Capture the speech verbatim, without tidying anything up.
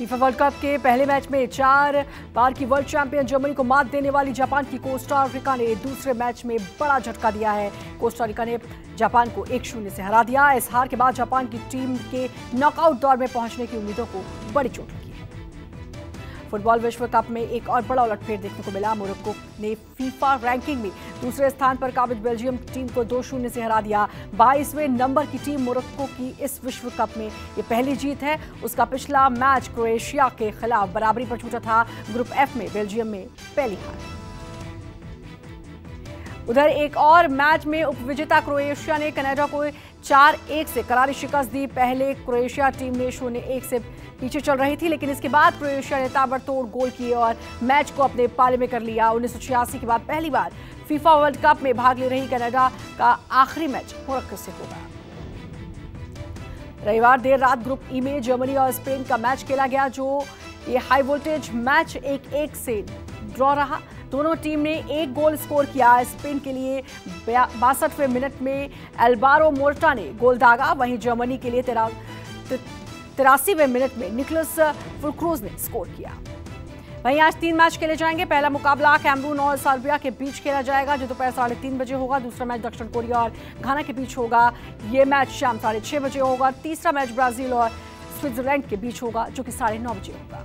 FIFA world cup के पहले match में चार बार की वर्ल्ड चैंपियन जर्मनी को मात देने वाली जापान की कोस्टारिका ने दूसरे मैच में बड़ा झटका दिया है। कोस्टारिका ने जापान को एक शून्य से हरा दिया। इस हार के बाद जापान की टीम के नॉकआउट दौर में पहुंचने की उम्मीदों को बड़ी चोट लगी है। फुटबॉल विश्व कप में एक और बड़ा उलटफेर देखने को मिला। मोरक्को ने फीफा रैंकिंग में दूसरे स्थान पर काबिज बेल्जियम टीम को दो शून्य से हरा दिया। बाईसवें नंबर की टीम मोरक्को की इस विश्व कप में ये पहली जीत है। उसका पिछला मैच क्रोएशिया के खिलाफ बराबरी पर छूटा था। ग्रुप एफ में बेल्जियम में पहली हार। उधर एक और मैच में उपविजेता क्रोएशिया ने कनाडा को चार एक से करारी शिकस्त दी। पहले क्रोएशिया टीम ने शून्य एक से पीछे चल रही थी, लेकिन इसके बाद क्रोएशिया ने ताबड़तोड़ गोल किए और मैच को अपने पाले में कर लिया। उन्नीस सौ छियासी के बाद पहली बार फीफा वर्ल्ड कप में भाग ले रही कनाडा का आखिरी मैच मोरक्को से होगा। रविवार देर रात ग्रुप ई में जर्मनी और स्पेन का मैच खेला गया, जो ये हाई वोल्टेज मैच एक एक से ड्रॉ रहा। दोनों टीम ने एक गोल स्कोर किया। स्पेन के लिए बासठवें मिनट में एल्बारो मोर्टा ने गोल दागा। वहीं जर्मनी के लिए तिरासीवें मिनट में निकलस फुलक्रोज ने स्कोर किया। वहीं आज तीन मैच खेले जाएंगे। पहला मुकाबला कैमरून और सर्बिया के बीच खेला जाएगा, जो दोपहर साढ़े तीन बजे होगा। दूसरा मैच दक्षिण कोरिया और घाना के बीच होगा। ये मैच शाम साढ़े छः बजे होगा। तीसरा मैच ब्राजील और स्विट्जरलैंड के बीच होगा, जो कि साढ़े नौ बजे होगा।